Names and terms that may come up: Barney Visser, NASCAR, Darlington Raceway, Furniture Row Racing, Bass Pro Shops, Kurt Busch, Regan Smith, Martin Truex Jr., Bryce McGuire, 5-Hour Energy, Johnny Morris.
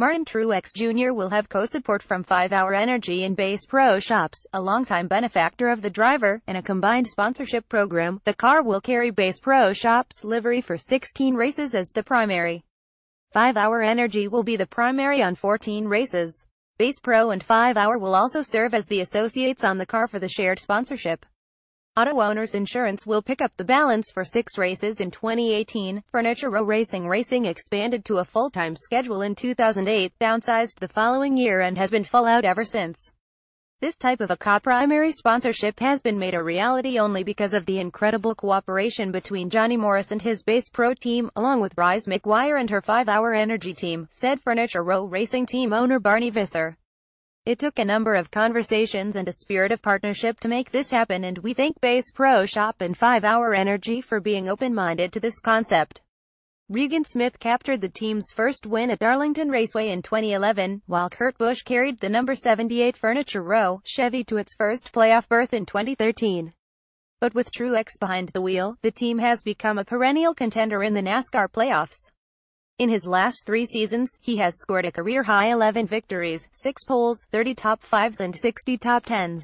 Martin Truex Jr. will have co-support from 5-Hour Energy and Bass Pro Shops, a longtime benefactor of the driver, in a combined sponsorship program. The car will carry Bass Pro Shops livery for 16 races as the primary. 5-Hour Energy will be the primary on 14 races. Bass Pro and 5-Hour will also serve as the associates on the car for the shared sponsorship. Auto Owners Insurance will pick up the balance for 6 races in 2018. Furniture Row Racing expanded to a full-time schedule in 2008, downsized the following year, and has been full out ever since. This type of a co-primary sponsorship has been made a reality only because of the incredible cooperation between Johnny Morris and his Bass Pro team, along with Bryce McGuire and her 5-Hour Energy team, said Furniture Row Racing team owner Barney Visser. It took a number of conversations and a spirit of partnership to make this happen, and we thank Bass Pro Shop and 5-Hour Energy for being open-minded to this concept. Regan Smith captured the team's first win at Darlington Raceway in 2011, while Kurt Busch carried the number 78 Furniture Row Chevy to its first playoff berth in 2013. But with Truex behind the wheel, the team has become a perennial contender in the NASCAR playoffs. In his last 3 seasons, he has scored a career-high 11 victories, 6 poles, 30 top 5s and 60 top 10s.